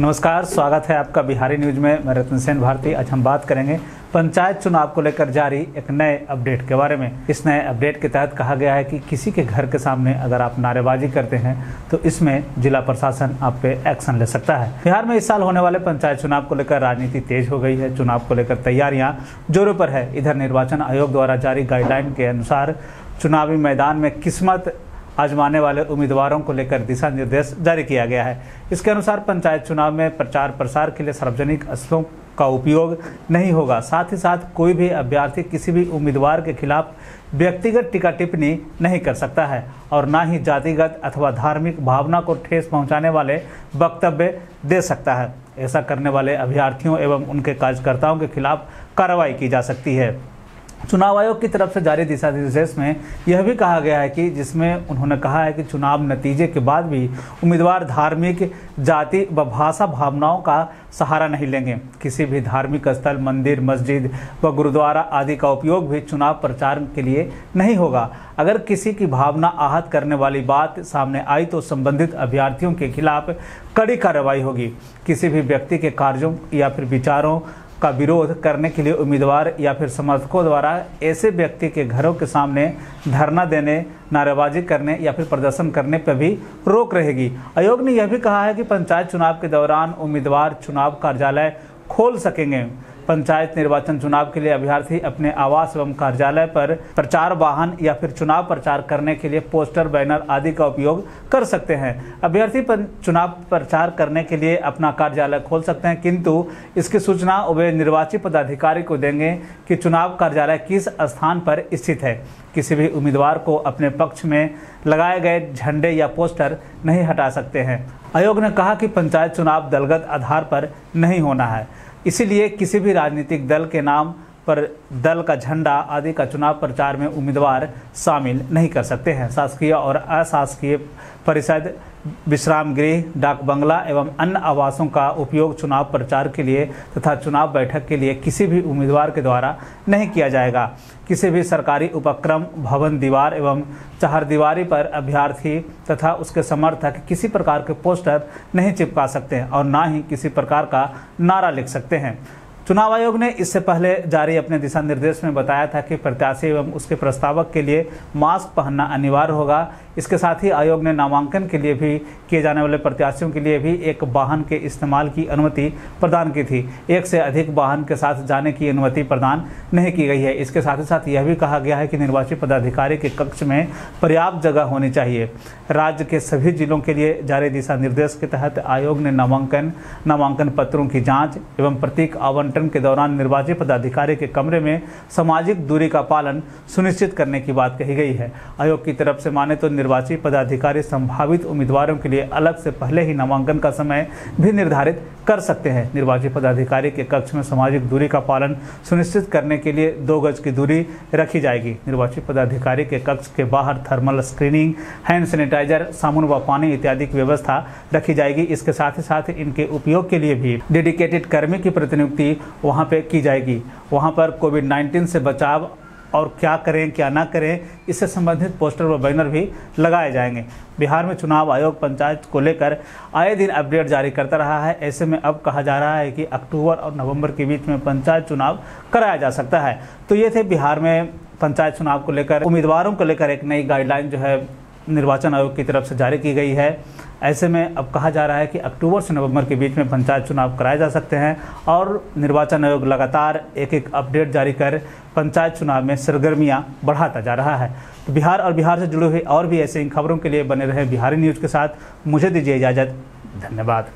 नमस्कार, स्वागत है आपका बिहारी न्यूज में। मैं रतन सिंह भारती। आज हम बात करेंगे पंचायत चुनाव को लेकर जारी एक नए अपडेट के बारे में। इस नए अपडेट के तहत कहा गया है कि किसी के घर के सामने अगर आप नारेबाजी करते हैं तो इसमें जिला प्रशासन आप पे एक्शन ले सकता है। बिहार में इस साल होने वाले पंचायत चुनाव को लेकर राजनीति तेज हो गई है। चुनाव को लेकर तैयारियां जोरों पर है। इधर निर्वाचन आयोग द्वारा जारी गाइडलाइन के अनुसार चुनावी मैदान में किस्मत आजमाने वाले उम्मीदवारों को लेकर दिशा निर्देश जारी किया गया है। इसके अनुसार पंचायत चुनाव में प्रचार प्रसार के लिए सार्वजनिक स्थलों का उपयोग नहीं होगा। साथ ही साथ कोई भी अभ्यर्थी किसी भी उम्मीदवार के खिलाफ व्यक्तिगत टीका टिप्पणी नहीं कर सकता है और ना ही जातिगत अथवा धार्मिक भावना को ठेस पहुंचाने वाले वक्तव्य दे सकता है। ऐसा करने वाले अभ्यर्थियों एवं उनके कार्यकर्ताओं के खिलाफ कार्रवाई की जा सकती है। चुनाव आयोग की तरफ से जारी दिशा निर्देश में यह भी कहा गया है कि जिसमें उन्होंने कहा है कि चुनाव नतीजे के बाद भी उम्मीदवार धार्मिक, जाति व भाषा भावनाओं का सहारा नहीं लेंगे। किसी भी धार्मिक स्थल, मंदिर, मस्जिद व गुरुद्वारा आदि का उपयोग भी चुनाव प्रचार के लिए नहीं होगा। अगर किसी की भावना आहत करने वाली बात सामने आई तो संबंधित अभ्यर्थियों के खिलाफ कड़ी कार्रवाई होगी। किसी भी व्यक्ति के कार्यों या फिर विचारों का विरोध करने के लिए उम्मीदवार या फिर समर्थकों द्वारा ऐसे व्यक्ति के घरों के सामने धरना देने, नारेबाजी करने या फिर प्रदर्शन करने पर भी रोक रहेगी। आयोग ने यह भी कहा है कि पंचायत चुनाव के दौरान उम्मीदवार चुनाव कार्यालय खोल सकेंगे। पंचायत निर्वाचन चुनाव के लिए अभ्यर्थी अपने आवास एवं कार्यालय पर प्रचार वाहन या फिर चुनाव प्रचार करने के लिए पोस्टर, बैनर आदि का उपयोग कर सकते हैं। अभ्यर्थी चुनाव प्रचार करने के लिए अपना कार्यालय खोल सकते हैं, किंतु इसकी सूचना वे निर्वाचित पदाधिकारी को देंगे कि चुनाव कार्यालय किस स्थान पर स्थित है। किसी भी उम्मीदवार को अपने पक्ष में लगाए गए झंडे या पोस्टर नहीं हटा सकते हैं। आयोग ने कहा कि पंचायत चुनाव दलगत आधार पर नहीं होना है, इसीलिए किसी भी राजनीतिक दल के नाम पर दल का झंडा आदि का चुनाव प्रचार में उम्मीदवार शामिल नहीं कर सकते हैं। शासकीय और अशासकीय परिषद, विश्राम गृह, डाक बंगला एवं अन्य आवासों का उपयोग चुनाव प्रचार के लिए तथा चुनाव बैठक के लिए किसी भी उम्मीदवार के द्वारा नहीं किया जाएगा। किसी भी सरकारी उपक्रम, भवन, दीवार एवं चहारदीवारी पर अभ्यर्थी तथा उसके समर्थक किसी प्रकार के पोस्टर नहीं चिपका सकते हैं और ना ही किसी प्रकार का नारा लिख सकते हैं। चुनाव आयोग ने इससे पहले जारी अपने दिशा निर्देश में बताया था कि प्रत्याशी एवं उसके प्रस्तावक के लिए मास्क पहनना अनिवार्य होगा। इसके साथ ही आयोग ने नामांकन के लिए भी किए जाने वाले प्रत्याशियों के लिए भी एक वाहन के इस्तेमाल की अनुमति प्रदान की थी। एक से अधिक वाहन के साथ जाने की अनुमति प्रदान नहीं की गई है। इसके साथ ही साथ यह भी कहा गया है कि निर्वाचित पदाधिकारी के कक्ष में पर्याप्त जगह होनी चाहिए। राज्य के सभी जिलों के लिए जारी दिशा निर्देश के तहत आयोग ने नामांकन पत्रों की जाँच एवं प्रतीक आवंटन के दौरान निर्वाचित पदाधिकारी के कमरे में सामाजिक दूरी का पालन सुनिश्चित करने की बात कही गई है। आयोग की तरफ से माने तो निर्वाचित पदाधिकारी संभावित उम्मीदवारों के लिए अलग से पहले ही नामांकन का समय भी निर्धारित कर सकते हैं। निर्वाचित पदाधिकारी के कक्ष में सामाजिक दूरी का पालन सुनिश्चित करने के लिए 2 गज की दूरी रखी जाएगी। निर्वाचित पदाधिकारी के कक्ष के बाहर थर्मल स्क्रीनिंग, हैंड सैनिटाइजर, साबुन व पानी इत्यादि की व्यवस्था रखी जाएगी। इसके साथ ही साथ इनके उपयोग के लिए भी डेडिकेटेड कर्मी की प्रतिनियुक्ति वहाँ पे की जाएगी। वहाँ पर कोविड-19 से बचाव और क्या करें क्या ना करें इससे संबंधित पोस्टर व बैनर भी लगाए जाएंगे। बिहार में चुनाव आयोग पंचायत को लेकर आए दिन अपडेट जारी करता रहा है। ऐसे में अब कहा जा रहा है कि अक्टूबर और नवंबर के बीच में पंचायत चुनाव कराया जा सकता है। तो ये थे बिहार में पंचायत चुनाव को लेकर, उम्मीदवारों को लेकर एक नई गाइडलाइन जो है निर्वाचन आयोग की तरफ से जारी की गई है। ऐसे में अब कहा जा रहा है कि अक्टूबर से नवंबर के बीच में पंचायत चुनाव कराए जा सकते हैं और निर्वाचन आयोग लगातार एक अपडेट जारी कर पंचायत चुनाव में सरगर्मियां बढ़ाता जा रहा है। तो बिहार और बिहार से जुड़ी हुई और भी ऐसी इन खबरों के लिए बने रहें बिहारी न्यूज़ के साथ। मुझे दीजिए इजाज़त। धन्यवाद।